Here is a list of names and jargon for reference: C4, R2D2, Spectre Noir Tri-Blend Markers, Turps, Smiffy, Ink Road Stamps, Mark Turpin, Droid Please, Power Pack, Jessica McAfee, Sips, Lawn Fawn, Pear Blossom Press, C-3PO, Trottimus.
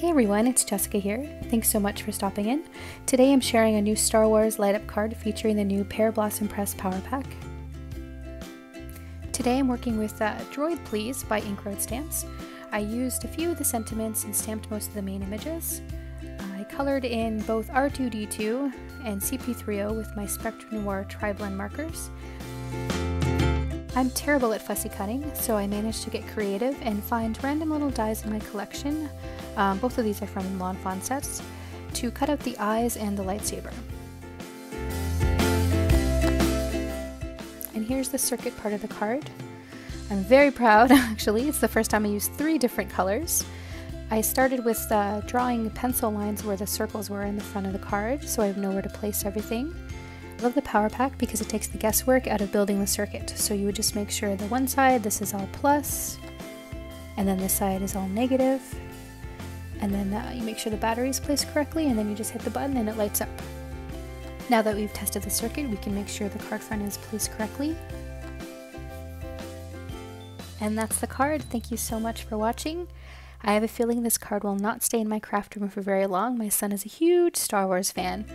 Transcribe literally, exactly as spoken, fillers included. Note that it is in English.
Hey everyone, it's Jessica here. Thanks so much for stopping in. Today I'm sharing a new Star Wars light-up card featuring the new Pear Blossom Press Power Pack. Today I'm working with uh, Droid Please by Ink Road Stamps. I used a few of the sentiments and stamped most of the main images. I colored in both R two D two and C P thirty with my Spectre Noir Tri-Blend Markers. I'm terrible at fussy cutting, so I managed to get creative and find random little dies in my collection, um, both of these are from Lawn Fawn sets, to cut out the eyes and the lightsaber. And here's the circuit part of the card. I'm very proud, actually. It's the first time I used three different colors. I started with uh, drawing pencil lines where the circles were in the front of the card, so I have nowhere to place everything. I love the Power Pack because it takes the guesswork out of building the circuit. So you would just make sure the one side, this is all plus, and then this side is all negative, and then uh, you make sure the battery is placed correctly, and then you just hit the button and it lights up. Now that we've tested the circuit, we can make sure the card front is placed correctly. And that's the card. Thank you so much for watching. I have a feeling this card will not stay in my craft room for very long. My son is a huge Star Wars fan.